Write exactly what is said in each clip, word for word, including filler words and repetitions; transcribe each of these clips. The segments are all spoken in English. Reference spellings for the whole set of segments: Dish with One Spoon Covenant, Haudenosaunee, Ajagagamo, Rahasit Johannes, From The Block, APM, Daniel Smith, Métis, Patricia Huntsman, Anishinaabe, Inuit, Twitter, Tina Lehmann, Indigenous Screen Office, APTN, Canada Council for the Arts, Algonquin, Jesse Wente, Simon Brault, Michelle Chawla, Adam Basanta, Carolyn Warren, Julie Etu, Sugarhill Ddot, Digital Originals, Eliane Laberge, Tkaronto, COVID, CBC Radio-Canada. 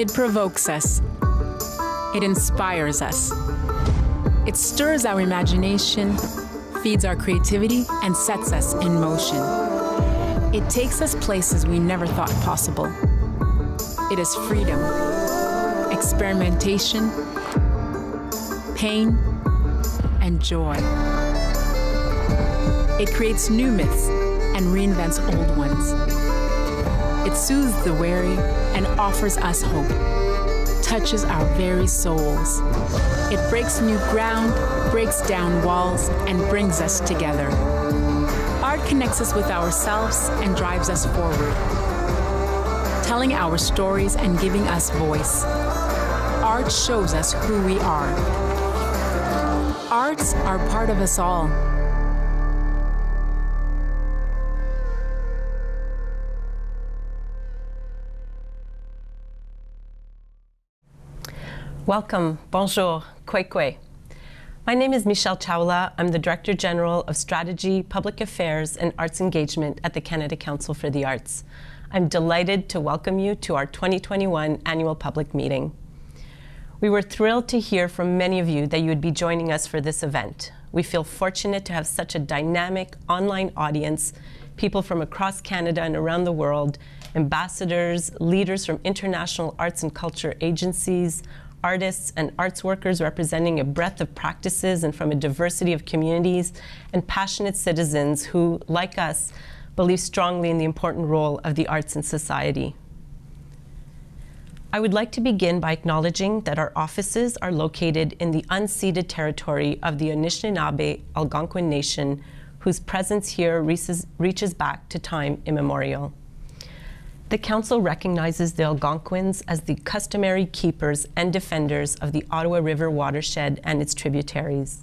It provokes us. It inspires us. It stirs our imagination, feeds our creativity, and sets us in motion. It takes us places we never thought possible. It is freedom, experimentation, pain, and joy. It creates new myths and reinvents old ones. It soothes the weary and offers us hope. Touches our very souls. It breaks new ground, breaks down walls, and brings us together. Art connects us with ourselves and drives us forward, telling our stories and giving us voice. Art shows us who we are. Arts are part of us all. Welcome, bonjour, kwekwe. My name is Michelle Chawla. I'm the Director General of Strategy, Public Affairs, and Arts Engagement at the Canada Council for the Arts. I'm delighted to welcome you to our twenty twenty-one annual public meeting. We were thrilled to hear from many of you that you would be joining us for this event. We feel fortunate to have such a dynamic online audience, people from across Canada and around the world, ambassadors, leaders from international arts and culture agencies, artists and arts workers representing a breadth of practices and from a diversity of communities, and passionate citizens who, like us, believe strongly in the important role of the arts in society. I would like to begin by acknowledging that our offices are located in the unceded territory of the Anishinaabe Algonquin Nation, whose presence here reaches, reaches back to time immemorial. The Council recognizes the Algonquins as the customary keepers and defenders of the Ottawa River watershed and its tributaries.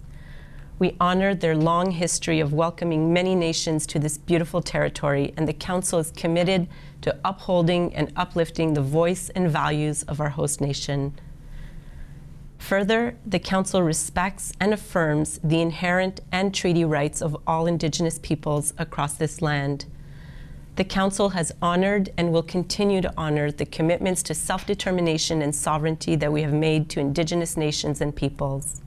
We honor their long history of welcoming many nations to this beautiful territory, and the Council is committed to upholding and uplifting the voice and values of our host nation. Further, the Council respects and affirms the inherent and treaty rights of all Indigenous peoples across this land. The Council has honored and will continue to honor the commitments to self-determination and sovereignty that we have made to Indigenous nations and peoples.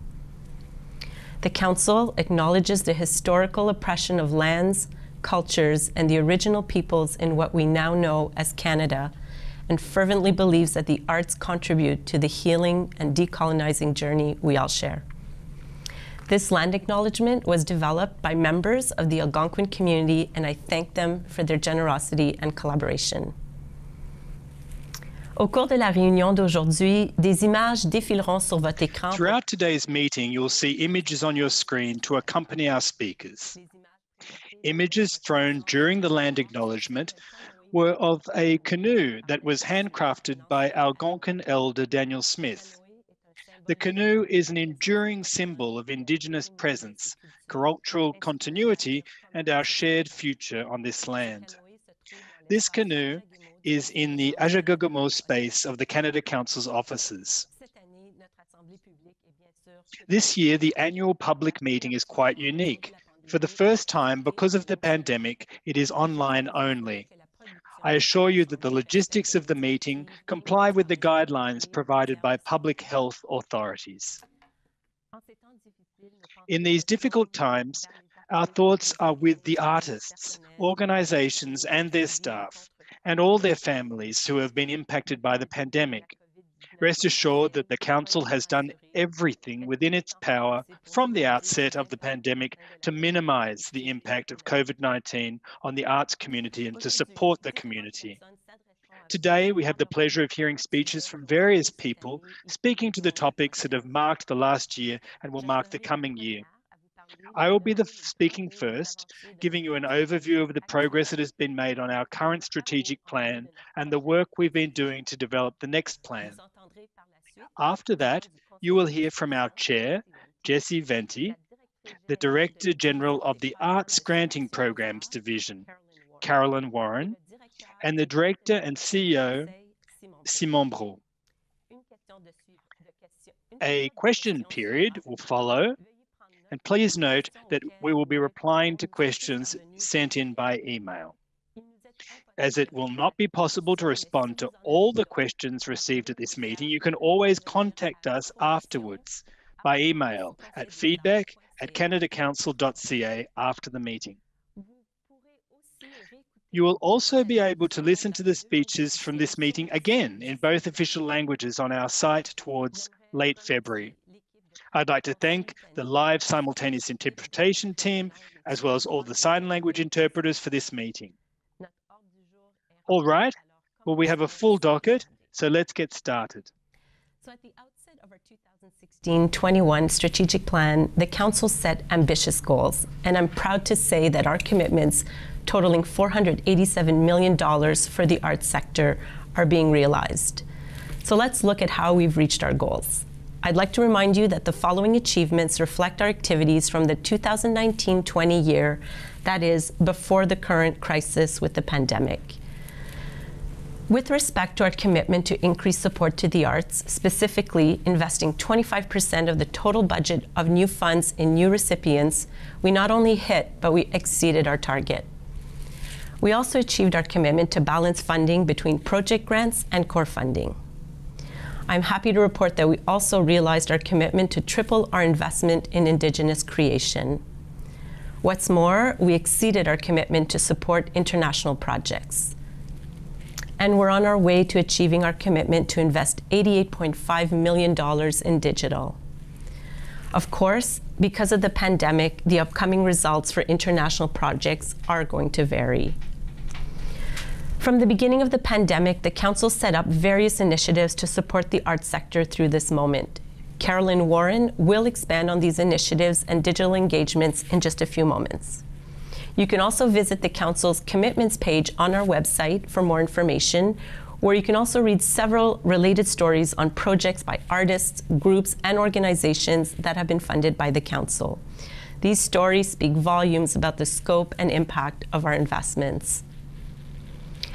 The Council acknowledges the historical oppression of lands, cultures, and the original peoples in what we now know as Canada, and fervently believes that the arts contribute to the healing and decolonizing journey we all share. This land acknowledgement was developed by members of the Algonquin community, and I thank them for their generosity and collaboration. Throughout today's meeting, you'll see images on your screen to accompany our speakers. Images thrown during the land acknowledgement were of a canoe that was handcrafted by Algonquin elder Daniel Smith. The canoe is an enduring symbol of Indigenous presence, cultural continuity, and our shared future on this land. This canoe is in the Ajagagamo space of the Canada Council's offices. This year, the annual public meeting is quite unique. For the first time, because of the pandemic, it is online only. I assure you that the logistics of the meeting comply with the guidelines provided by public health authorities. In these difficult times, our thoughts are with the artists, organizations and their staff, and all their families who have been impacted by the pandemic. Rest assured that the Council has done everything within its power from the outset of the pandemic to minimize the impact of COVID nineteen on the arts community and to support the community. Today, we have the pleasure of hearing speeches from various people speaking to the topics that have marked the last year and will mark the coming year. I will be the speaking first, giving you an overview of the progress that has been made on our current strategic plan and the work we've been doing to develop the next plan. After that, you will hear from our chair, Jesse Wente, the Director General of the Arts Granting Programs Division, Carolyn Warren, and the Director and C E O, Simon Brault. A question period will follow, and please note that we will be replying to questions sent in by email. As it will not be possible to respond to all the questions received at this meeting, you can always contact us afterwards by email at feedback at canadacouncil.ca after the meeting. You will also be able to listen to the speeches from this meeting again in both official languages on our site towards late February. I'd like to thank the live simultaneous interpretation team, as well as all the sign language interpreters for this meeting. All right, well, we have a full docket, so let's get started. So at the outset of our two thousand sixteen twenty-one strategic plan, the Council set ambitious goals, and I'm proud to say that our commitments totaling four hundred eighty-seven million dollars for the arts sector are being realized. So let's look at how we've reached our goals. I'd like to remind you that the following achievements reflect our activities from the two thousand nineteen twenty year, that is, before the current crisis with the pandemic. With respect to our commitment to increase support to the arts, specifically investing twenty-five percent of the total budget of new funds in new recipients, we not only hit, but we exceeded our target. We also achieved our commitment to balance funding between project grants and core funding. I'm happy to report that we also realized our commitment to triple our investment in Indigenous creation. What's more, we exceeded our commitment to support international projects. And we're on our way to achieving our commitment to invest eighty-eight point five million dollars in digital. Of course, because of the pandemic, the upcoming results for international projects are going to vary. From the beginning of the pandemic, the Council set up various initiatives to support the arts sector through this moment. Carolyn Warren will expand on these initiatives and digital engagements in just a few moments. You can also visit the Council's commitments page on our website for more information, where you can also read several related stories on projects by artists, groups, and organizations that have been funded by the Council. These stories speak volumes about the scope and impact of our investments.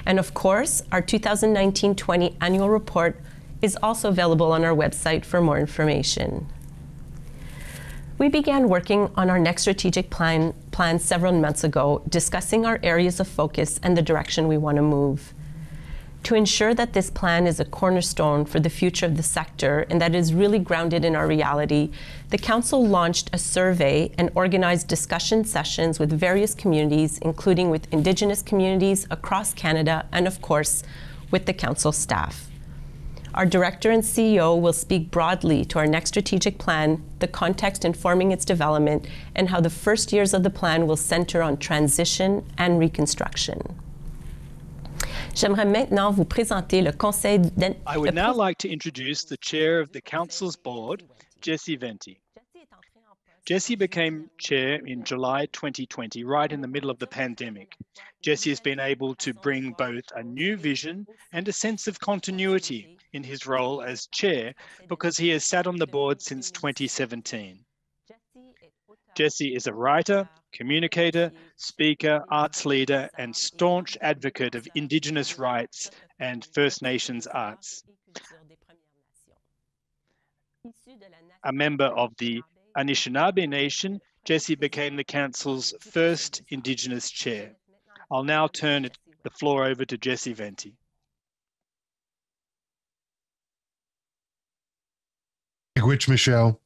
And of course, our two thousand nineteen twenty annual report is also available on our website for more information. We began working on our next strategic plan, plan several months ago, discussing our areas of focus and the direction we want to move. To ensure that this plan is a cornerstone for the future of the sector and that it is really grounded in our reality, the Council launched a survey and organized discussion sessions with various communities, including with Indigenous communities across Canada and, of course, with the Council staff. Our director and C E O will speak broadly to our next strategic plan, the context informing its development, and how the first years of the plan will center on transition and reconstruction. J'aimerais maintenant vous présenter le conseil d'administration. I would now like to introduce the chair of the Council's board, Jesse Wente. Jesse became chair in July twenty twenty, right in the middle of the pandemic. Jesse has been able to bring both a new vision and a sense of continuity in his role as chair because he has sat on the board since twenty seventeen. Jesse is a writer, communicator, speaker, arts leader, and staunch advocate of Indigenous rights and First Nations arts. A member of the Anishinaabe Nation, Jesse became the Council's first Indigenous chair. I'll now turn the floor over to Jesse Wente. Thank you, Michelle,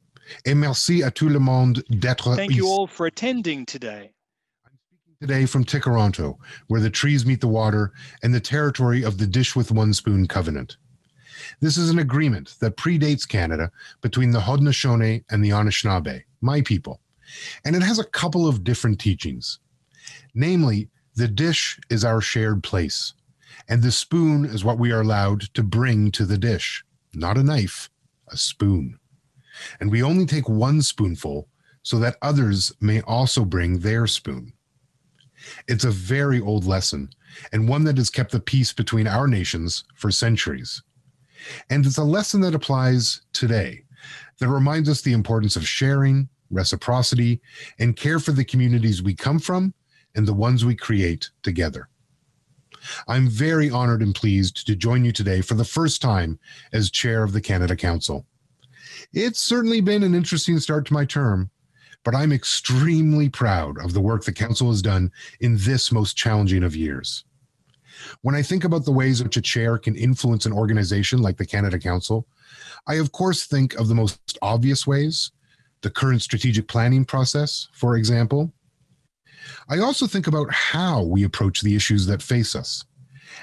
et merci à tout le monde d'être ici. Thank you all for attending today. Today from Tkaronto, where the trees meet the water, and the territory of the Dish with One Spoon Covenant. This is an agreement that predates Canada between the Haudenosaunee and the Anishinaabe, my people, and it has a couple of different teachings. Namely, the dish is our shared place, and the spoon is what we are allowed to bring to the dish, not a knife, a spoon. And we only take one spoonful so that others may also bring their spoon. It's a very old lesson, and one that has kept the peace between our nations for centuries. And it's a lesson that applies today, that reminds us the importance of sharing, reciprocity, and care for the communities we come from and the ones we create together. I'm very honored and pleased to join you today for the first time as chair of the Canada Council. It's certainly been an interesting start to my term, but I'm extremely proud of the work the Council has done in this most challenging of years. When I think about the ways which a chair can influence an organization like the Canada Council, I of course think of the most obvious ways, the current strategic planning process, for example. I also think about how we approach the issues that face us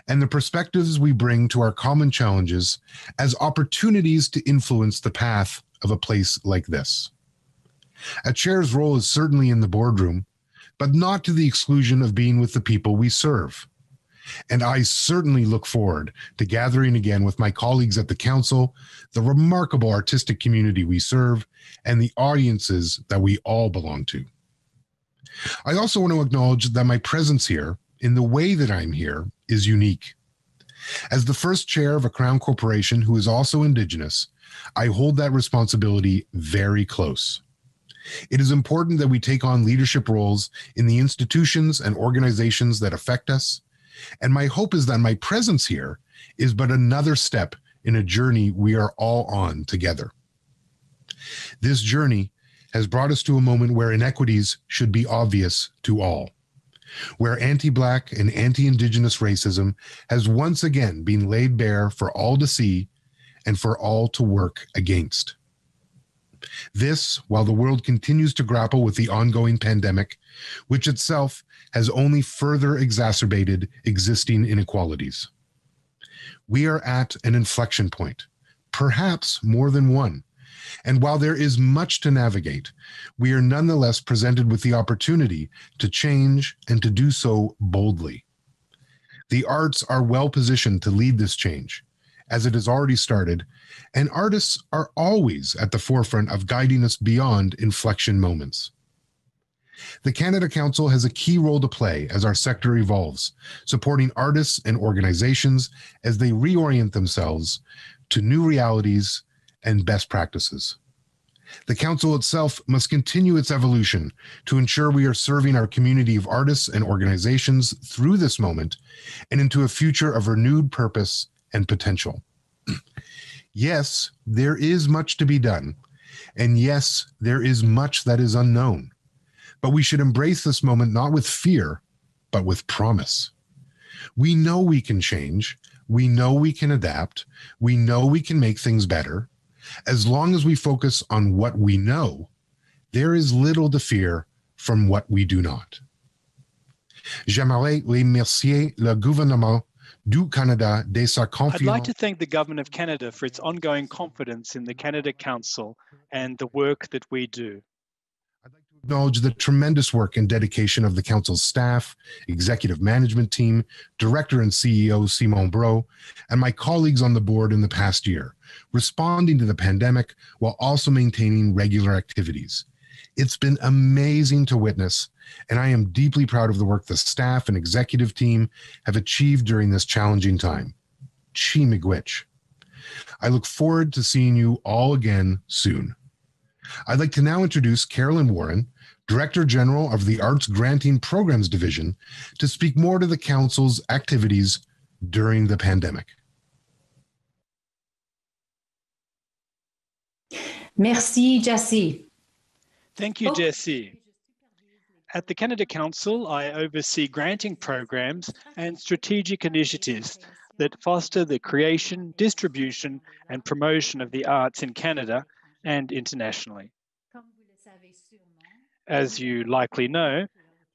and the perspectives we bring to our common challenges as opportunities to influence the path of a place like this. A chair's role is certainly in the boardroom, but not to the exclusion of being with the people we serve. And I certainly look forward to gathering again with my colleagues at the council, the remarkable artistic community we serve, and the audiences that we all belong to. I also want to acknowledge that my presence here, in the way that I'm here, is unique. As the first chair of a Crown corporation who is also Indigenous, I hold that responsibility very close. It is important that we take on leadership roles in the institutions and organizations that affect us, and my hope is that my presence here is but another step in a journey we are all on together. This journey has brought us to a moment where inequities should be obvious to all, where anti-Black and anti-Indigenous racism has once again been laid bare for all to see and for all to work against. This, while the world continues to grapple with the ongoing pandemic, which itself has only further exacerbated existing inequalities. We are at an inflection point, perhaps more than one, and while there is much to navigate, we are nonetheless presented with the opportunity to change and to do so boldly. The arts are well positioned to lead this change, as it has already started, and artists are always at the forefront of guiding us beyond inflection moments. The Canada Council has a key role to play as our sector evolves, supporting artists and organizations as they reorient themselves to new realities and best practices. The Council itself must continue its evolution to ensure we are serving our community of artists and organizations through this moment and into a future of renewed purpose and potential. Yes, there is much to be done, and yes, there is much that is unknown, but we should embrace this moment not with fear, but with promise. We know we can change, we know we can adapt, we know we can make things better. As long as we focus on what we know, there is little to fear from what we do not. J'aimerais remercier le gouvernement du Canada de sa confiance. I'd like to thank the Government of Canada for its ongoing confidence in the Canada Council and the work that we do. I'd like to acknowledge the tremendous work and dedication of the Council's staff, executive management team, Director and C E O Simon Brault, and my colleagues on the board in the past year, responding to the pandemic while also maintaining regular activities. It's been amazing to witness, and I am deeply proud of the work the staff and executive team have achieved during this challenging time. Chi miigwech. I look forward to seeing you all again soon. I'd like to now introduce Carolyn Warren, Director General of the Arts Granting Programs Division, to speak more to the Council's activities during the pandemic. Merci, Jesse. Thank you, oh. Jesse. At the Canada Council, I oversee granting programs and strategic initiatives that foster the creation, distribution, and promotion of the arts in Canada and internationally. As you likely know,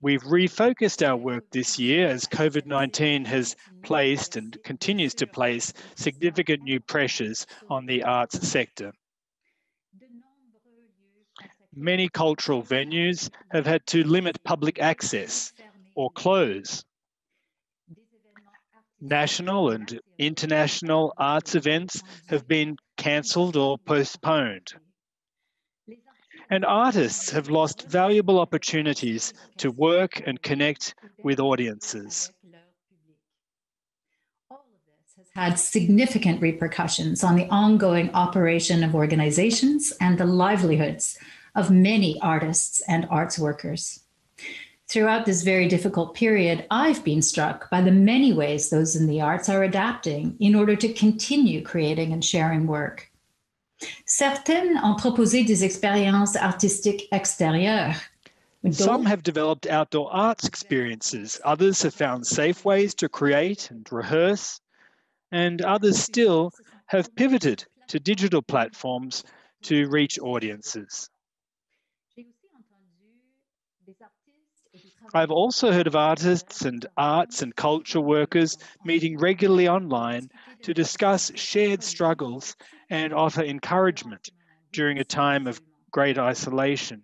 we've refocused our work this year as COVID nineteen has placed and continues to place significant new pressures on the arts sector. Many cultural venues have had to limit public access or close. National and international arts events have been cancelled or postponed. And artists have lost valuable opportunities to work and connect with audiences. Had significant repercussions on the ongoing operation of organizations and the livelihoods of many artists and arts workers. Throughout this very difficult period, I've been struck by the many ways those in the arts are adapting in order to continue creating and sharing work. Certaines ont proposé des expériences artistiques extérieures. Don't. Some have developed outdoor arts experiences. Others have found safe ways to create and rehearse. And others still have pivoted to digital platforms to reach audiences. I've also heard of artists and arts and culture workers meeting regularly online to discuss shared struggles and offer encouragement during a time of great isolation.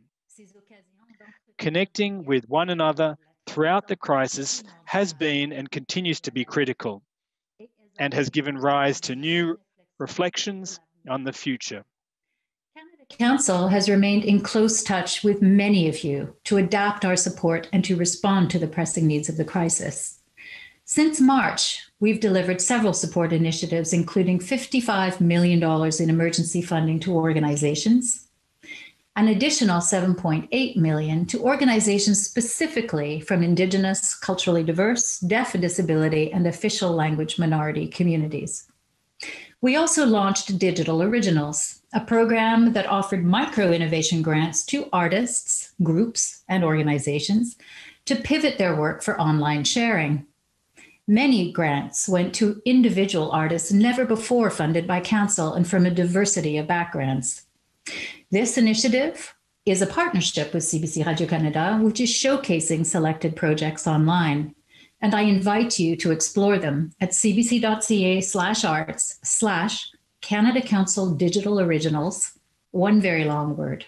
Connecting with one another throughout the crisis has been and continues to be critical and has given rise to new reflections on the future. Council has remained in close touch with many of you to adapt our support and to respond to the pressing needs of the crisis. Since March, we've delivered several support initiatives, including fifty-five million dollars in emergency funding to organizations, an additional seven point eight million dollars to organizations specifically from Indigenous, culturally diverse, deaf and disability, and official language minority communities. We also launched Digital Originals, a program that offered micro-innovation grants to artists, groups, and organizations to pivot their work for online sharing. Many grants went to individual artists never before funded by Council and from a diversity of backgrounds. This initiative is a partnership with C B C Radio-Canada, which is showcasing selected projects online. And I invite you to explore them at cbc.ca slash arts slash Canada Council Digital Originals, one very long word.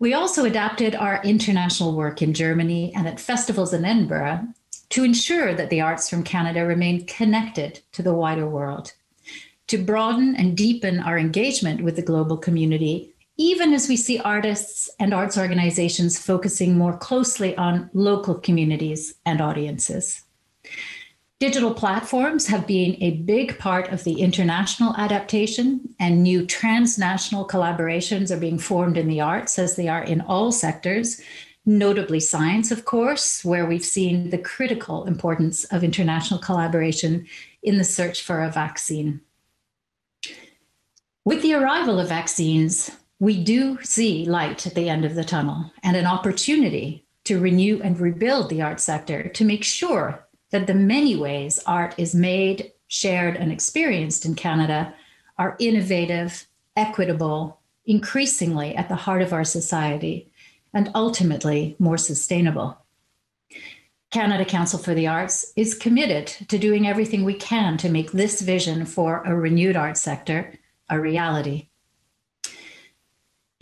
We also adapted our international work in Germany and at festivals in Edinburgh to ensure that the arts from Canada remain connected to the wider world, to broaden and deepen our engagement with the global community, even as we see artists and arts organizations focusing more closely on local communities and audiences. Digital platforms have been a big part of the international adaptation, and new transnational collaborations are being formed in the arts as they are in all sectors, notably science, of course, where we've seen the critical importance of international collaboration in the search for a vaccine. With the arrival of vaccines, we do see light at the end of the tunnel and an opportunity to renew and rebuild the arts sector to make sure that the many ways art is made, shared, and experienced in Canada are innovative, equitable, increasingly at the heart of our society, and ultimately more sustainable. Canada Council for the Arts is committed to doing everything we can to make this vision for a renewed arts sector a reality.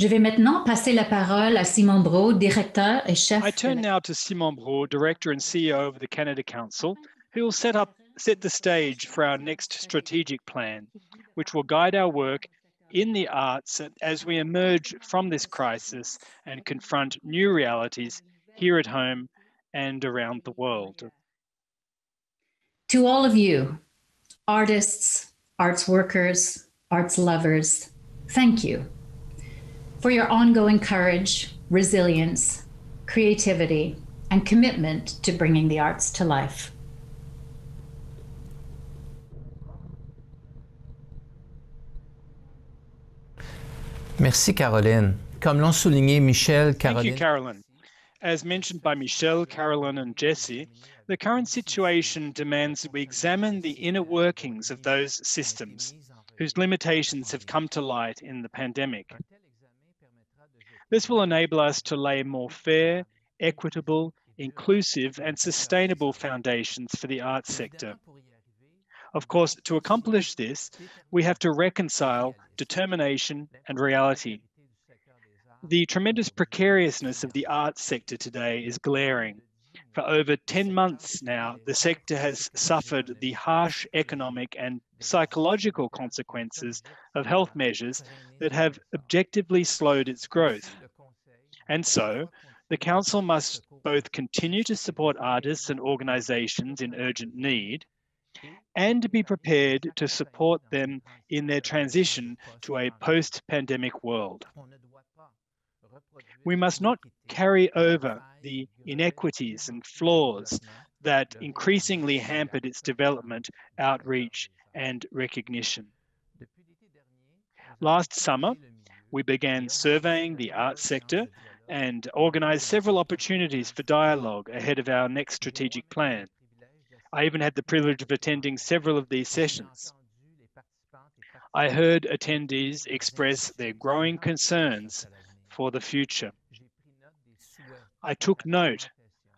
Je vais maintenant passer la parole à Simon Brault, directeur et chef. I turn now to Simon Brault, Director and C E O of the Canada Council, who will set up set the stage for our next strategic plan, which will guide our work in the arts as we emerge from this crisis and confront new realities here at home and around the world. To all of you, artists, arts workers, arts lovers, thank you for your ongoing courage, resilience, creativity, and commitment to bringing the arts to life. Merci, Caroline. Comme l'ont souligné Michelle, Caroline... Thank you, Carolyn. As mentioned by Michelle, Carolyn, and Jesse, the current situation demands that we examine the inner workings of those systems whose limitations have come to light in the pandemic. This will enable us to lay more fair, equitable, inclusive, and sustainable foundations for the arts sector. Of course, to accomplish this, we have to reconcile determination and reality. The tremendous precariousness of the arts sector today is glaring. For over ten months now, the sector has suffered the harsh economic and psychological consequences of health measures that have objectively slowed its growth. And so, the Council must both continue to support artists and organisations in urgent need and be prepared to support them in their transition to a post-pandemic world. We must not carry over the inequities and flaws that increasingly hampered its development, outreach, and recognition. Last summer, we began surveying the arts sector and organised several opportunities for dialogue ahead of our next strategic plan. I even had the privilege of attending several of these sessions. I heard attendees express their growing concerns for the future. I took note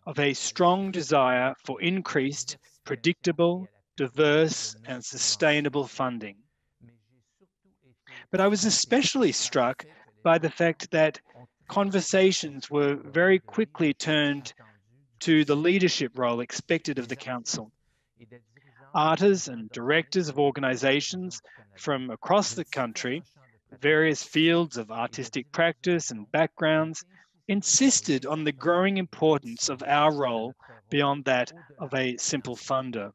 of a strong desire for increased, predictable, diverse, and sustainable funding. But I was especially struck by the fact that conversations were very quickly turned to the leadership role expected of the Council. Artists and directors of organisations from across the country, various fields of artistic practice and backgrounds, insisted on the growing importance of our role beyond that of a simple funder.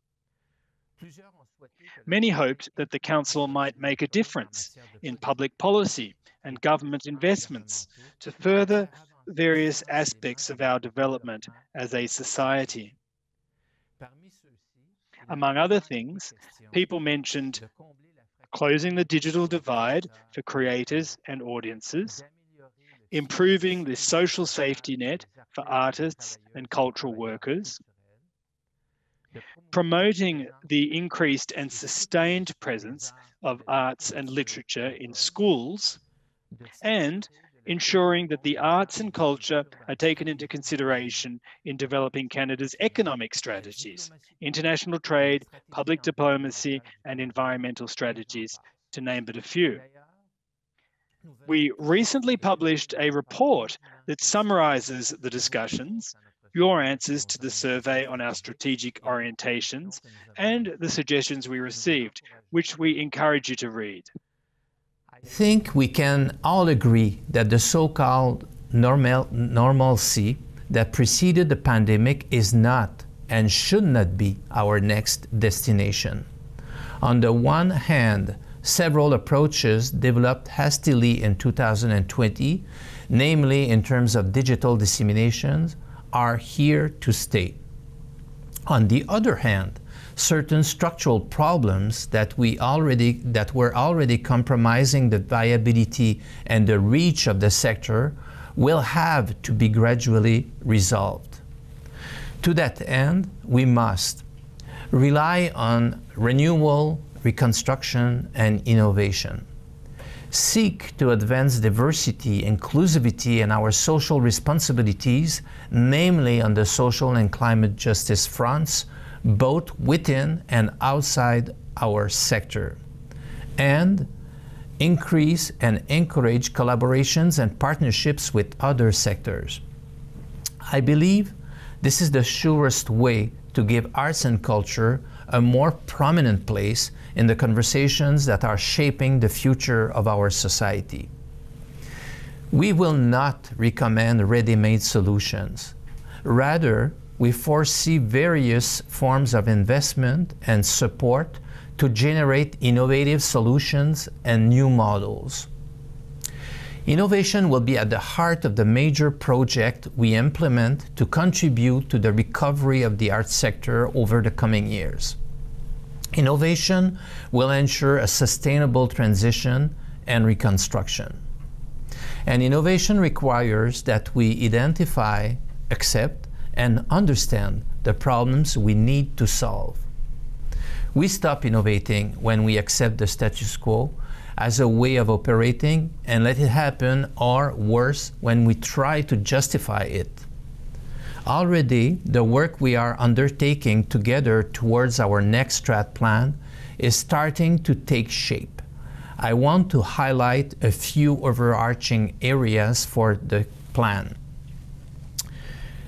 Many hoped that the Council might make a difference in public policy and government investments to further various aspects of our development as a society. Among other things, people mentioned closing the digital divide for creators and audiences, improving the social safety net for artists and cultural workers, promoting the increased and sustained presence of arts and literature in schools, and ensuring that the arts and culture are taken into consideration in developing Canada's economic strategies, international trade, public diplomacy, and environmental strategies, to name but a few. We recently published a report that summarizes the discussions, your answers to the survey on our strategic orientations, and the suggestions we received, which we encourage you to read. I think we can all agree that the so-called normal, normalcy that preceded the pandemic is not and should not be our next destination. On the one hand, several approaches developed hastily in two thousand twenty, namely in terms of digital disseminations, are here to stay. On the other hand, certain structural problems that we already that were already compromising the viability and the reach of the sector will have to be gradually resolved. To that end, we must rely on renewal, reconstruction, and innovation, seek to advance diversity, inclusivity, and our social responsibilities, namely on the social and climate justice fronts, both within and outside our sector, and increase and encourage collaborations and partnerships with other sectors. I believe this is the surest way to give arts and culture a more prominent place in the conversations that are shaping the future of our society. We will not recommend ready-made solutions. Rather, we foresee various forms of investment and support to generate innovative solutions and new models. Innovation will be at the heart of the major project we implement to contribute to the recovery of the arts sector over the coming years. Innovation will ensure a sustainable transition and reconstruction. And innovation requires that we identify, accept, and understand the problems we need to solve. We stop innovating when we accept the status quo as a way of operating and let it happen, or worse, when we try to justify it. Already, the work we are undertaking together towards our next strat plan is starting to take shape. I want to highlight a few overarching areas for the plan.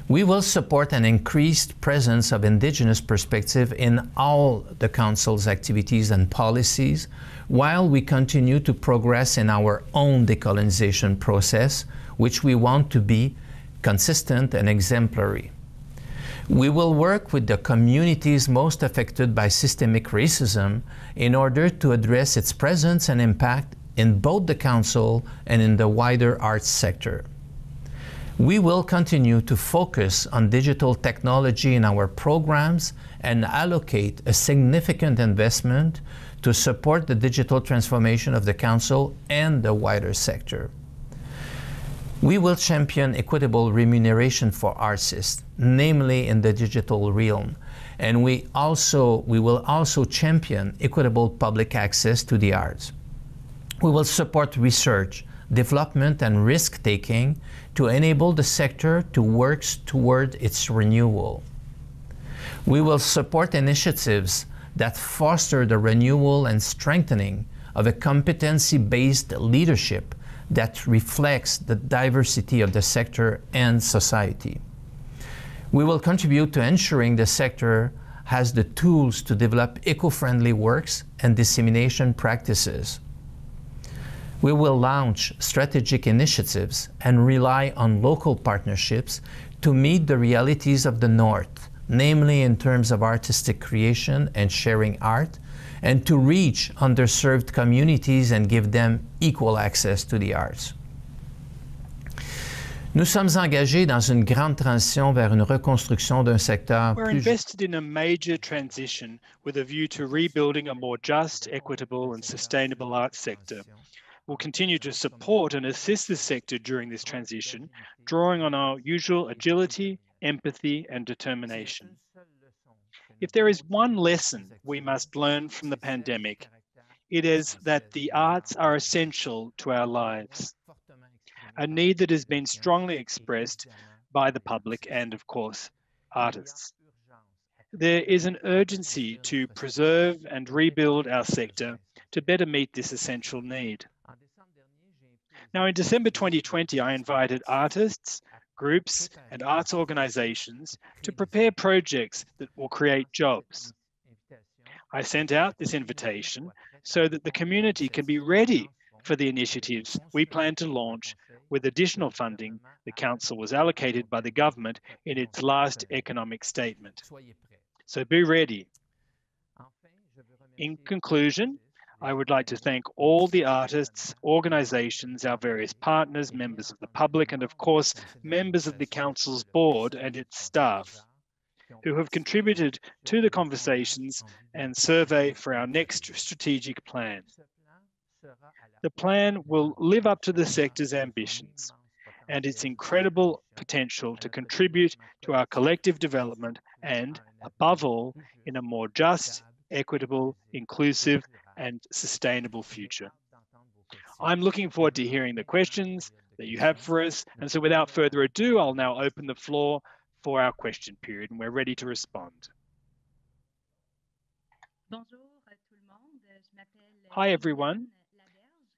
We will support an increased presence of Indigenous perspective in all the Council's activities and policies, while we continue to progress in our own decolonization process, which we want to be consistent and exemplary. We will work with the communities most affected by systemic racism in order to address its presence and impact in both the Council and in the wider arts sector. We will continue to focus on digital technology in our programs and allocate a significant investment to support the digital transformation of the Council and the wider sector. We will champion equitable remuneration for artists, namely in the digital realm. And we also, we will also champion equitable public access to the arts. We will support research, development and risk-taking to enable the sector to work toward its renewal. We will support initiatives that foster the renewal and strengthening of a competency-based leadership that reflects the diversity of the sector and society. We will contribute to ensuring the sector has the tools to develop eco-friendly works and dissemination practices. We will launch strategic initiatives and rely on local partnerships to meet the realities of the North, namely in terms of artistic creation and sharing art, and to reach underserved communities and give them equal access to the arts. Nous sommes engagés dans une grande transition vers une reconstruction d'un secteur plus... We're invested in a major transition with a view to rebuilding a more just, equitable and sustainable arts sector. We'll continue to support and assist the sector during this transition, drawing on our usual agility, empathy and determination. If there is one lesson we must learn from the pandemic, it is that the arts are essential to our lives, a need that has been strongly expressed by the public and, of course, artists. There is an urgency to preserve and rebuild our sector to better meet this essential need. Now, in December twenty twenty, I invited artists, groups and arts organizations to prepare projects that will create jobs. I sent out this invitation so that the community can be ready for the initiatives we plan to launch with additional funding the Council was allocated by the government in its last economic statement. So be ready. In conclusion, I would like to thank all the artists, organizations, our various partners, members of the public, and of course, members of the Council's board and its staff, who have contributed to the conversations and survey for our next strategic plan. The plan will live up to the sector's ambitions and its incredible potential to contribute to our collective development and, above all, in a more just, equitable, inclusive, and sustainable future. I'm looking forward to hearing the questions that you have for us. And so without further ado, I'll now open the floor for our question period, and we're ready to respond. Hi, everyone.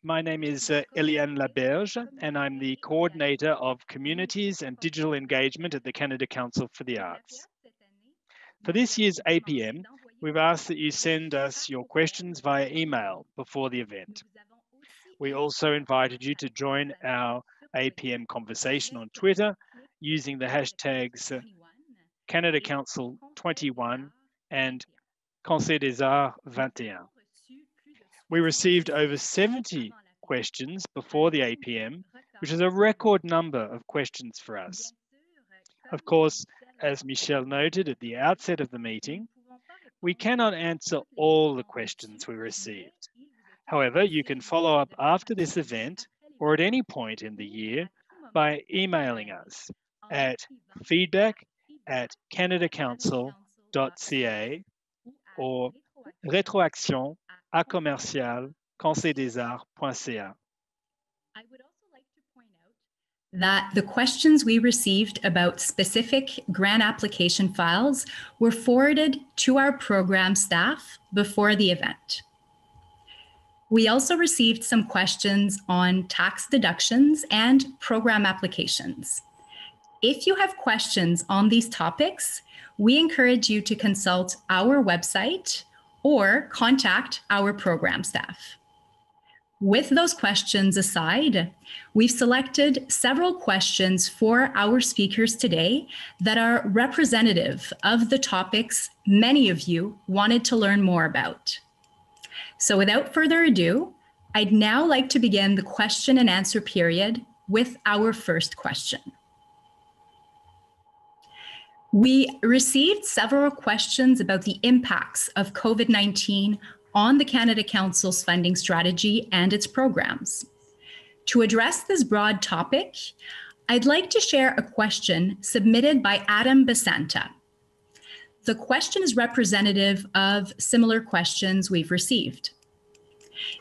My name is uh, Eliane Laberge, and I'm the coordinator of communities and digital engagement at the Canada Council for the Arts. For this year's A P M, we've asked that you send us your questions via email before the event. We also invited you to join our A P M conversation on Twitter using the hashtags Canada Council twenty-one and Conseil des Arts vingt et un. We received over seventy questions before the A P M, which is a record number of questions for us. Of course, as Michelle noted at the outset of the meeting, we cannot answer all the questions we received. However, you can follow up after this event or at any point in the year by emailing us at feedback at canadacouncil dot c a or rétroaction à commercial conseildesarts point c a. That the questions we received about specific grant application files were forwarded to our program staff before the event. We also received some questions on tax deductions and program applications. If you have questions on these topics, we encourage you to consult our website or contact our program staff. With those questions aside, we've selected several questions for our speakers today that are representative of the topics many of you wanted to learn more about. So without further ado, I'd now like to begin the question and answer period with our first question. We received several questions about the impacts of COVID nineteen on the Canada Council's funding strategy and its programs. To address this broad topic, I'd like to share a question submitted by Adam Basanta. The question is representative of similar questions we've received.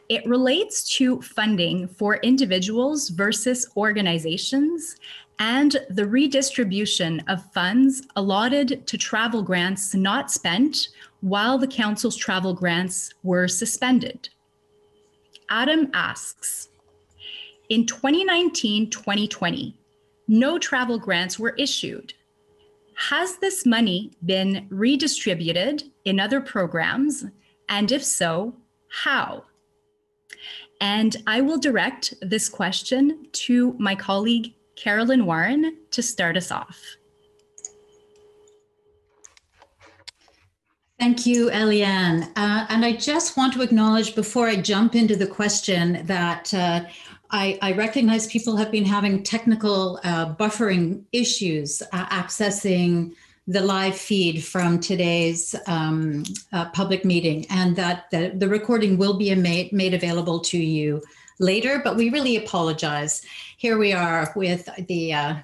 It relates to funding for individuals versus organizations and the redistribution of funds allotted to travel grants not spent while the council's travel grants were suspended. Adam asks, in twenty nineteen twenty twenty, no travel grants were issued. Has this money been redistributed in other programs? And if so, how? And I will direct this question to my colleague, Carolyn Warren, to start us off. Thank you, Eliane. Uh, and I just want to acknowledge before I jump into the question that uh, I, I recognize people have been having technical uh, buffering issues uh, accessing the live feed from today's um, uh, public meeting, and that the, the recording will be made, made available to you later, but we really apologize. Here we are with the, uh,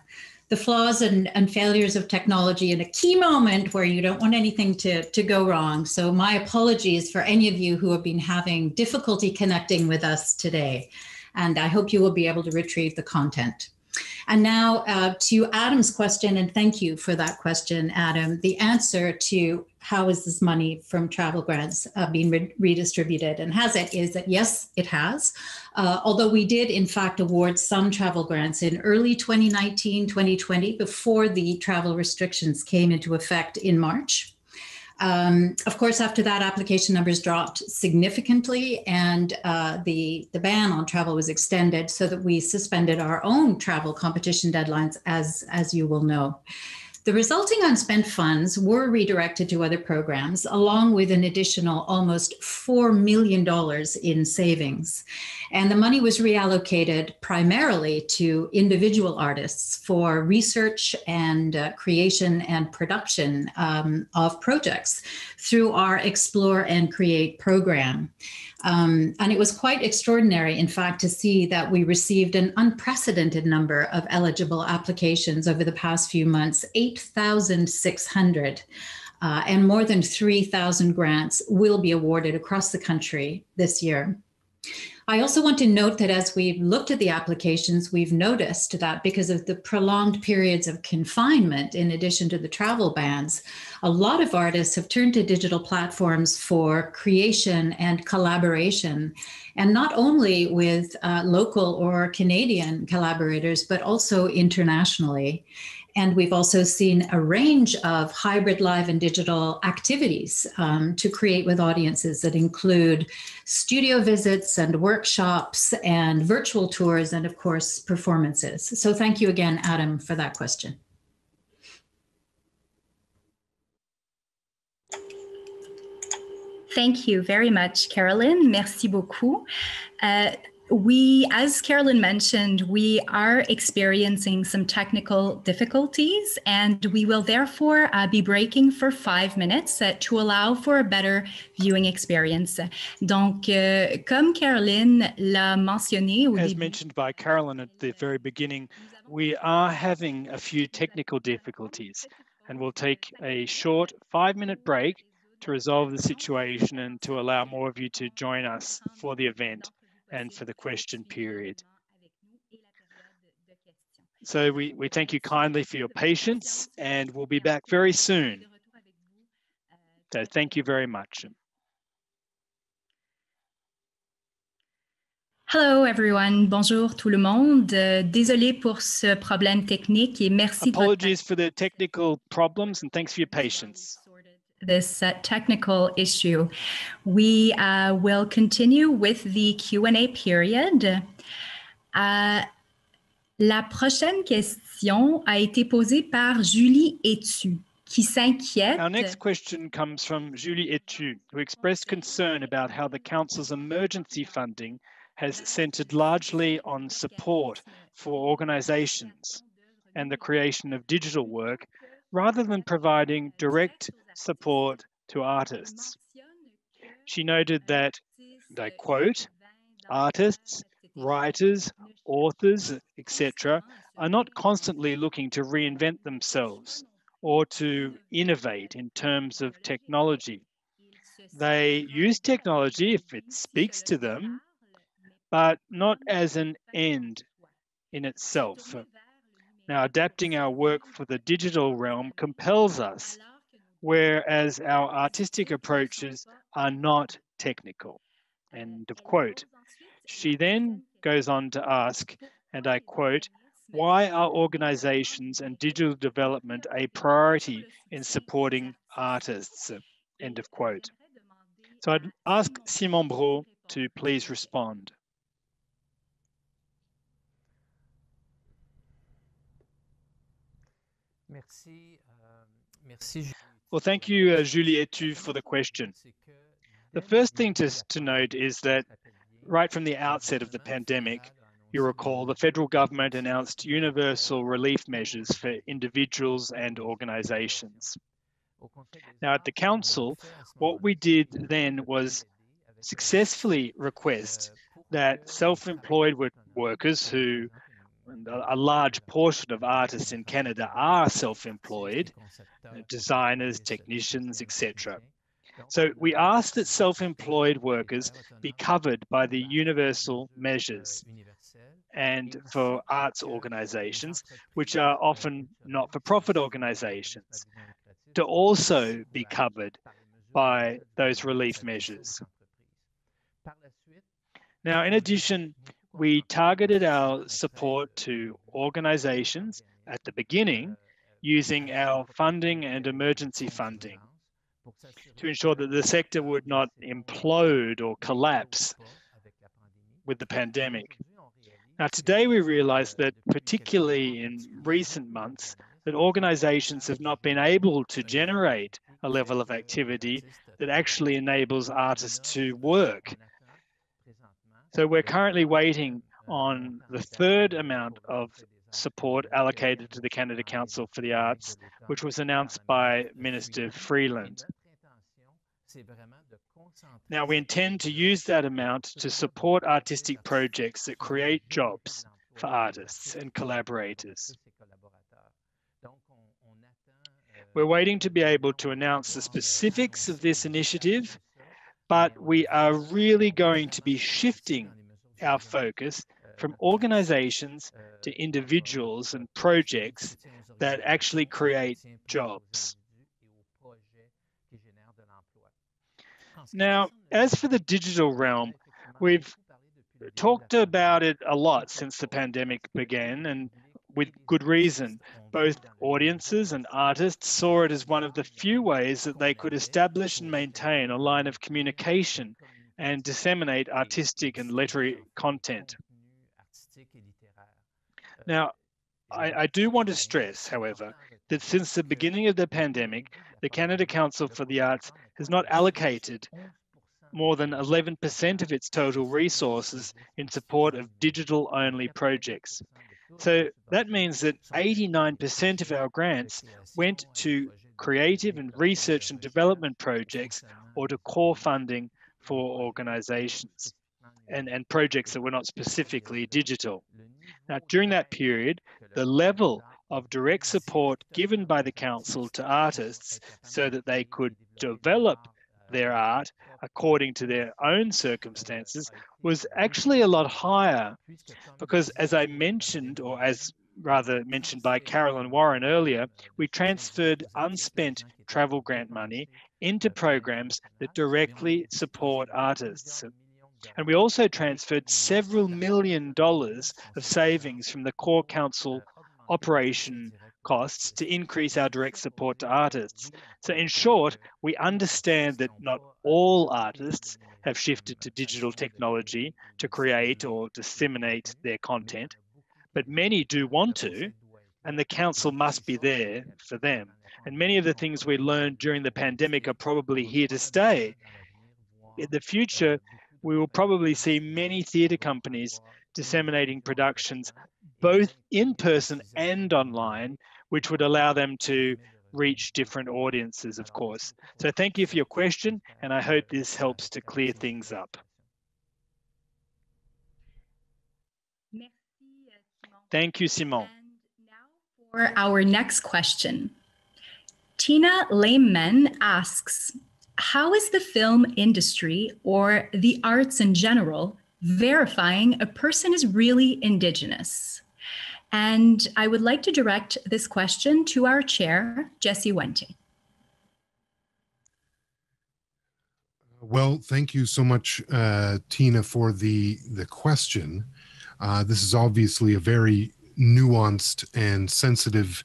the flaws and, and failures of technology in a key moment where you don't want anything to, to go wrong. So my apologies for any of you who have been having difficulty connecting with us today, and I hope you will be able to retrieve the content. And now uh, to Adam's question, and thank you for that question, Adam, the answer to how is this money from travel grants uh, being re redistributed and has it is that yes, it has. Uh, although we did in fact award some travel grants in early twenty nineteen twenty twenty before the travel restrictions came into effect in March. Um, of course, after that, application numbers dropped significantly and uh, the, the ban on travel was extended so that we suspended our own travel competition deadlines, as, as you will know. The resulting unspent funds were redirected to other programs, along with an additional almost four million dollars in savings. And the money was reallocated primarily to individual artists for research and uh, creation and production um, of projects through our Explore and Create program. Um, and it was quite extraordinary, in fact, to see that we received an unprecedented number of eligible applications over the past few months, eight thousand six hundred, uh, and more than three thousand grants will be awarded across the country this year. I also want to note that as we've looked at the applications, we've noticed that because of the prolonged periods of confinement, in addition to the travel bans, a lot of artists have turned to digital platforms for creation and collaboration, and not only with uh, local or Canadian collaborators, but also internationally. And we've also seen a range of hybrid live and digital activities um, to create with audiences that include studio visits and workshops and virtual tours and, of course, performances. So thank you again, Adam, for that question. Thank you very much, Carolyn. Merci beaucoup. Uh, We, as Carolyn mentioned, we are experiencing some technical difficulties, and we will therefore uh, be breaking for five minutes uh, to allow for a better viewing experience. Donc, uh, comme Carolyn l'a mentionné, as mentioned by Carolyn at the very beginning, we are having a few technical difficulties, and we'll take a short five-minute break to resolve the situation and to allow more of you to join us for the event and for the question period. So we, we thank you kindly for your patience, and we'll be back very soon. So thank you very much. Hello everyone, bonjour tout le monde. Désolé pour ce problème technique et merci. Apologies for the technical problems and thanks for your patience. This uh, technical issue. We uh, will continue with the Q and A period. Uh, la prochaine question a été posée par Julie Etu, qui s'inquiète. Our next question comes from Julie Etu, who expressed concern about how the Council's emergency funding has centered largely on support for organizations and the creation of digital work, rather than providing direct support to artists. She noted that, and I quote, artists writers, authors, et cetera, are not constantly looking to reinvent themselves or to innovate in terms of technology. They use technology if it speaks to them, but not as an end in itself. Now, adapting our work for the digital realm compels us, whereas our artistic approaches are not technical. End of quote. She then goes on to ask, and I quote, "Why are organizations and digital development a priority in supporting artists?" End of quote. So I'd ask Simon Brault to please respond. Well, thank you, uh, Julie Etu, for the question. The first thing to, to note is that right from the outset of the pandemic, you recall the federal government announced universal relief measures for individuals and organizations. Now, at the Council, what we did then was successfully request that self-employed workers, who a large portion of artists in Canada are self-employed, designers, technicians, et cetera. So we asked that self-employed workers be covered by the universal measures and for arts organizations, which are often not-for-profit organizations, to also be covered by those relief measures. Now, in addition, we targeted our support to organizations at the beginning using our funding and emergency funding to ensure that the sector would not implode or collapse with the pandemic. Now, today we realize that, particularly in recent months, that organizations have not been able to generate a level of activity that actually enables artists to work. So we're currently waiting on the third amount of support allocated to the Canada Council for the Arts, which was announced by Minister Freeland. Now, we intend to use that amount to support artistic projects that create jobs for artists and collaborators. We're waiting to be able to announce the specifics of this initiative, but we are really going to be shifting our focus from organizations to individuals and projects that actually create jobs. Now, as for the digital realm, we've talked about it a lot since the pandemic began, and with good reason. Both audiences and artists saw it as one of the few ways that they could establish and maintain a line of communication and disseminate artistic and literary content. Now, I, I do want to stress, however, that since the beginning of the pandemic, the Canada Council for the Arts has not allocated more than eleven percent of its total resources in support of digital-only projects. So that means that eighty-nine percent of our grants went to creative and research and development projects or to core funding for organizations and, and projects that were not specifically digital. Now, during that period, the level of direct support given by the Council to artists so that they could develop their art according to their own circumstances was actually a lot higher, because as I mentioned, or as rather mentioned by Carolyn Warren earlier, we transferred unspent travel grant money into programs that directly support artists. And we also transferred several million dollars of savings from the core council operation costs to increase our direct support to artists. So in short, we understand that not all artists have shifted to digital technology to create or disseminate their content, but many do want to, and the council must be there for them. And many of the things we learned during the pandemic are probably here to stay. In the future, we will probably see many theatre companies disseminating productions both in person and online, which would allow them to reach different audiences, of course. So thank you for your question, and I hope this helps to clear things up. Thank you, Simon. And now for our next question. Tina Lehmann asks, how is the film industry or the arts in general verifying a person is really Indigenous? And I would like to direct this question to our chair, Jesse Wente. Well, thank you so much, uh, Tina, for the, the question. Uh, this is obviously a very nuanced and sensitive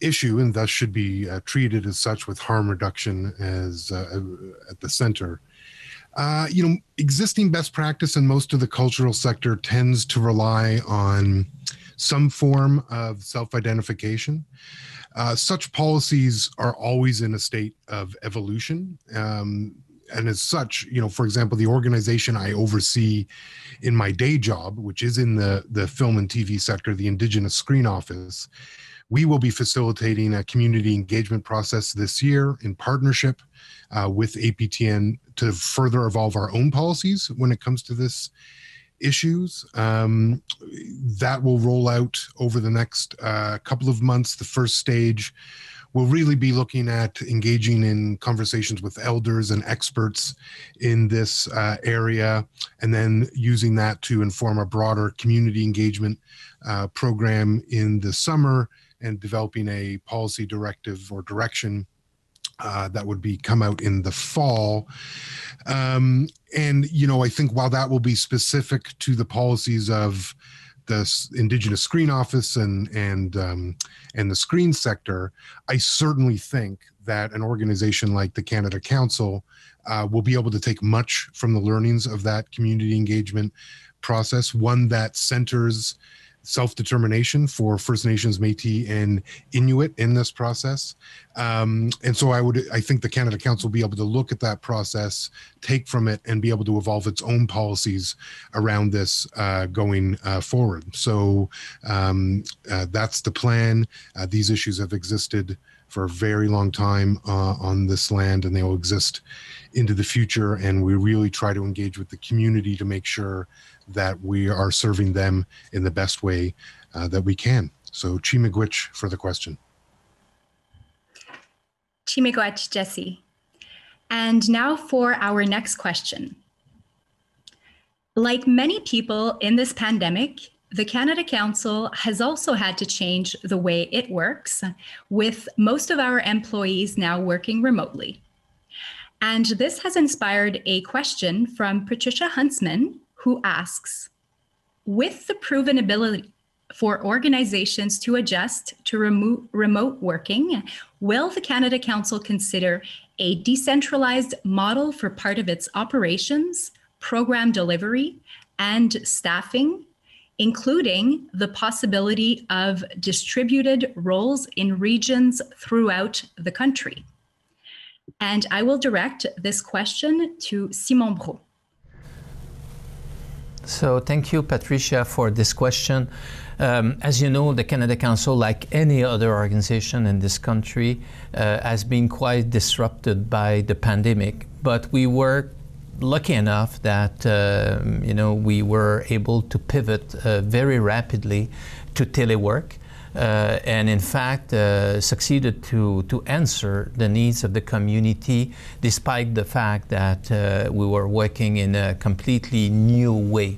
issue, and thus should be uh, treated as such, with harm reduction as uh, at the center. Uh, you know, existing best practice in most of the cultural sector tends to rely on some form of self-identification. Uh, such policies are always in a state of evolution. Um, and as such, you know, for example, the organization I oversee in my day job, which is in the, the film and T V sector, the Indigenous Screen Office, we will be facilitating a community engagement process this year in partnership uh, with A P T N to further evolve our own policies when it comes to this issues. Um, that will roll out over the next uh, couple of months. The first stage will really be looking at engaging in conversations with elders and experts in this uh, area, and then using that to inform a broader community engagement uh, program in the summer, and developing a policy directive or direction uh, that would be come out in the fall. Um, and, you know, I think while that will be specific to the policies of the Indigenous Screen Office and, and, um, and the screen sector, I certainly think that an organization like the Canada Council uh, will be able to take much from the learnings of that community engagement process, one that centers self-determination for First Nations, Métis, and Inuit in this process. Um, and so I would, I think the Canada Council will be able to look at that process, take from it, and be able to evolve its own policies around this uh, going uh, forward. So um, uh, that's the plan. Uh, these issues have existed for a very long time uh, on this land, and they will exist into the future. And we really try to engage with the community to make sure that we are serving them in the best way uh, that we can. So Chimigwich for the question. Chimigwich, Jesse. And now for our next question. Like many people in this pandemic, the Canada Council has also had to change the way it works, with most of our employees now working remotely. And this has inspired a question from Patricia Huntsman, who asks, with the proven ability for organizations to adjust to remo- remote working, will the Canada Council consider a decentralized model for part of its operations, program delivery, and staffing, including the possibility of distributed roles in regions throughout the country? And I will direct this question to Simon Brault. So thank you, Patricia, for this question. Um, as you know, the Canada Council, like any other organization in this country, uh, has been quite disrupted by the pandemic. But we were lucky enough that uh, you know, we were able to pivot uh, very rapidly to telework. Uh, and in fact uh, succeeded to, to answer the needs of the community, despite the fact that uh, we were working in a completely new way.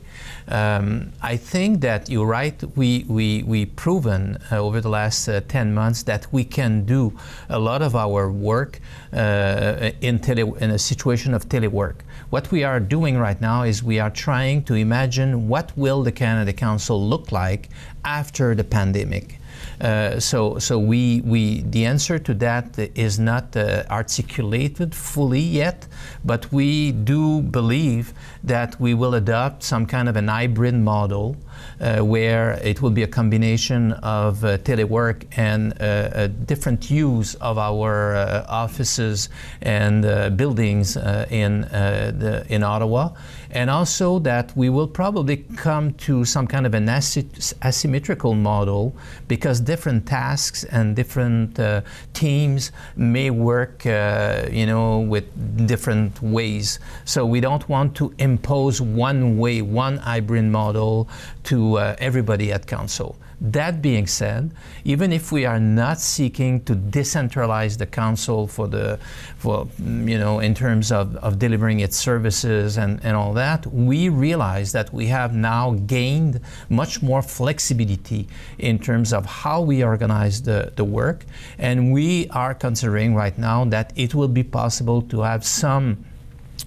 Um, I think that you're right, we, we, we've proven uh, over the last uh, ten months that we can do a lot of our work uh, in, tele in a situation of telework. What we are doing right now is we are trying to imagine what will the Canada Council look like after the pandemic. Uh, so, so we, we, the answer to that is not uh, articulated fully yet, but we do believe that we will adopt some kind of an hybrid model uh, where it will be a combination of uh, telework and uh, a different use of our uh, offices and uh, buildings uh, in, uh, the, in Ottawa. And also that we will probably come to some kind of an asymmetrical model, because different tasks and different uh, teams may work uh, you know, with different ways. So we don't want to impose one way, one hybrid model to uh, everybody at Council. That being said, even if we are not seeking to decentralize the council for the, for, you know, in terms of, of delivering its services and, and all that, we realize that we have now gained much more flexibility in terms of how we organize the, the work. And we are considering right now that it will be possible to have some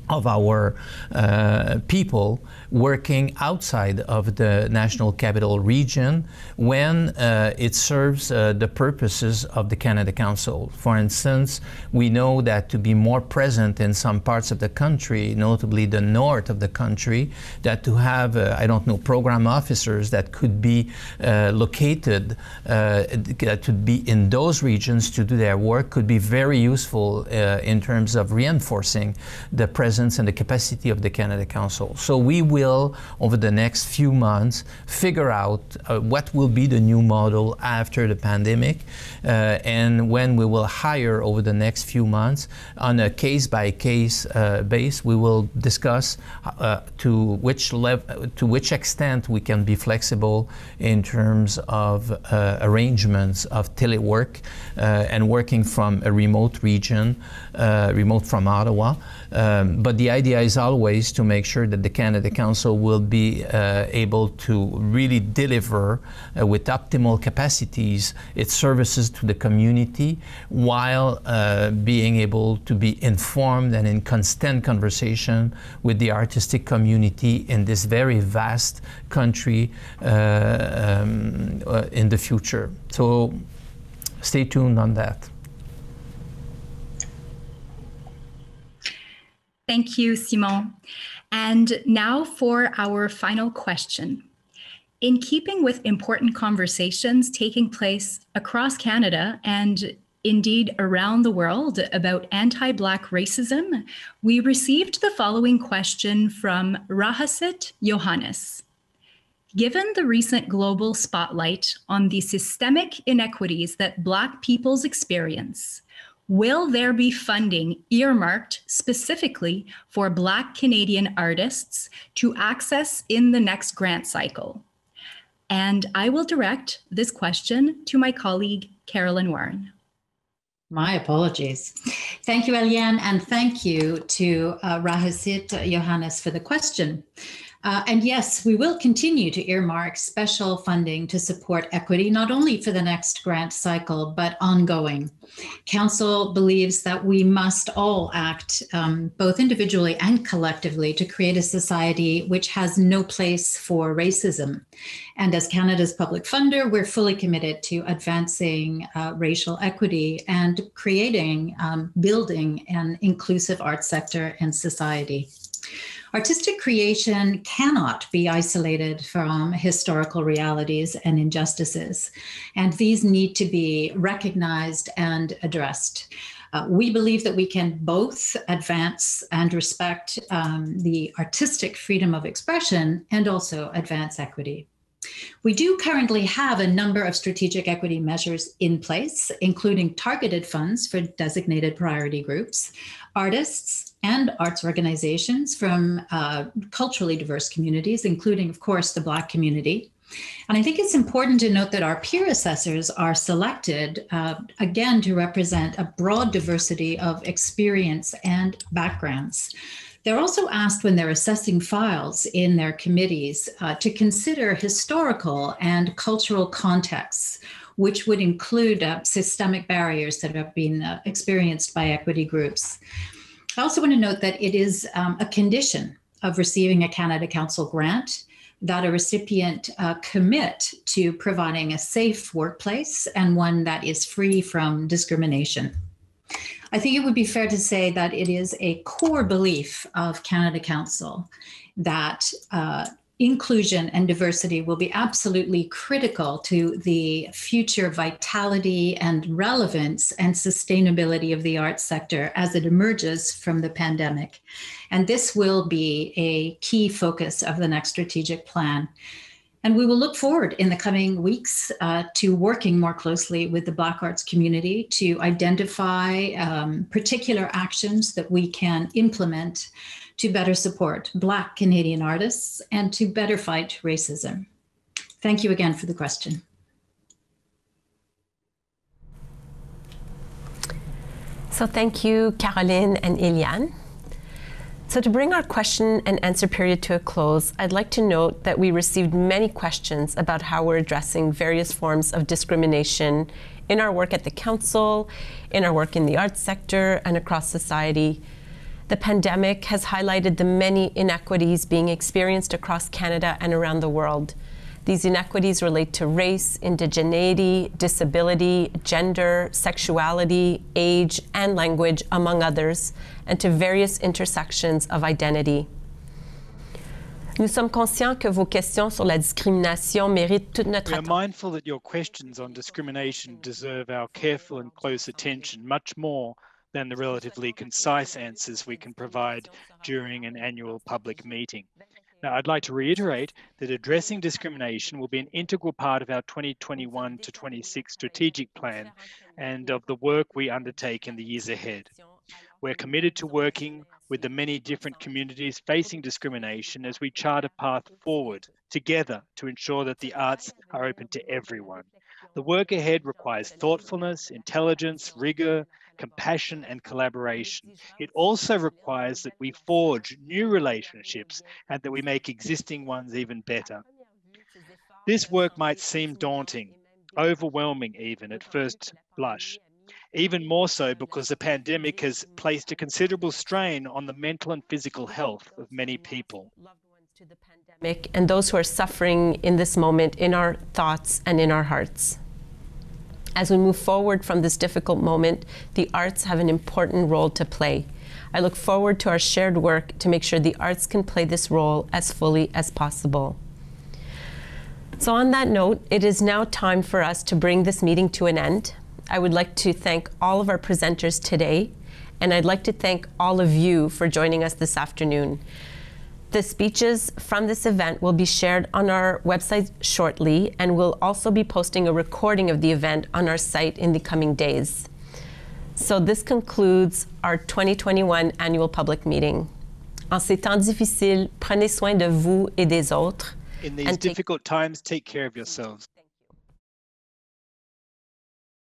of our uh, people working outside of the National Capital Region when uh, it serves uh, the purposes of the Canada Council. For instance, we know that to be more present in some parts of the country, notably the north of the country, that to have, uh, I don't know, program officers that could be uh, located, uh, that could be in those regions to do their work could be very useful uh, in terms of reinforcing the presence and the capacity of the Canada Council. So we will, over the next few months, figure out uh, what will be the new model after the pandemic, uh, and when we will hire over the next few months on a case-by-case uh, base, we will discuss uh, to which level, to which extent we can be flexible in terms of uh, arrangements of telework uh, and working from a remote region, uh, remote from Ottawa. Um, but the idea is always to make sure that the Canada Council will be uh, able to really deliver uh, with optimal capacities its services to the community while uh, being able to be informed and in constant conversation with the artistic community in this very vast country uh, um, uh, in the future. So stay tuned on that. Thank you, Simon. And now for our final question. In keeping with important conversations taking place across Canada and indeed around the world about anti-Black racism, we received the following question from Rahasit Johannes. Given the recent global spotlight on the systemic inequities that Black peoples experience, will there be funding earmarked specifically for Black Canadian artists to access in the next grant cycle? And I will direct this question to my colleague, Carolyn Warren. My apologies. Thank you, Eliane, and thank you to uh, Rahasit Johannes for the question. Uh, and yes, we will continue to earmark special funding to support equity, not only for the next grant cycle, but ongoing. Council believes that we must all act um, both individually and collectively to create a society which has no place for racism. And as Canada's public funder, we're fully committed to advancing uh, racial equity and creating, um, building an inclusive arts sector and society. Artistic creation cannot be isolated from historical realities and injustices, and these need to be recognized and addressed. Uh, we believe that we can both advance and respect um, the artistic freedom of expression and also advance equity. We do currently have a number of strategic equity measures in place, including targeted funds for designated priority groups, artists, and arts organizations from uh, culturally diverse communities, including, of course, the Black community. And I think it's important to note that our peer assessors are selected, uh, again, to represent a broad diversity of experience and backgrounds. They're also asked when they're assessing files in their committees uh, to consider historical and cultural contexts, which would include uh, systemic barriers that have been uh, experienced by equity groups. I also want to note that it is um, a condition of receiving a Canada Council grant that a recipient uh, commit to providing a safe workplace and one that is free from discrimination. I think it would be fair to say that it is a core belief of Canada Council that uh, inclusion and diversity will be absolutely critical to the future vitality and relevance and sustainability of the arts sector as it emerges from the pandemic. And this will be a key focus of the next strategic plan. And we will look forward in the coming weeks uh, to working more closely with the Black arts community to identify um, particular actions that we can implement to better support Black Canadian artists and to better fight racism. Thank you again for the question. So thank you, Carolyn and Eliane. So to bring our question and answer period to a close, I'd like to note that we received many questions about how we're addressing various forms of discrimination in our work at the Council, in our work in the arts sector, and across society. The pandemic has highlighted the many inequities being experienced across Canada and around the world. These inequities relate to race, indigeneity, disability, gender, sexuality, age, and language, among others, and to various intersections of identity. Nous sommes conscients que vos questions sur la discrimination méritent toute notre attention. We are mindful that your questions on discrimination deserve our careful and close attention, much more than the relatively concise answers we can provide during an annual public meeting. Now, I'd like to reiterate that addressing discrimination will be an integral part of our twenty twenty-one to twenty-six strategic plan and of the work we undertake in the years ahead. We're committed to working with the many different communities facing discrimination as we chart a path forward together to ensure that the arts are open to everyone. The work ahead requires thoughtfulness, intelligence, rigor, compassion, and collaboration. It also requires that we forge new relationships and that we make existing ones even better. This work might seem daunting, overwhelming even at first blush, even more so because the pandemic has placed a considerable strain on the mental and physical health of many people. And those who are suffering in this moment in our thoughts and in our hearts. As we move forward from this difficult moment, the arts have an important role to play. I look forward to our shared work to make sure the arts can play this role as fully as possible. So on that note, it is now time for us to bring this meeting to an end. I would like to thank all of our presenters today, and I'd like to thank all of you for joining us this afternoon. The speeches from this event will be shared on our website shortly, and we'll also be posting a recording of the event on our site in the coming days. So this concludes our twenty twenty-one annual public meeting. En ces temps difficiles, prenez soin de vous et des autres. In these difficult times, take care of yourselves.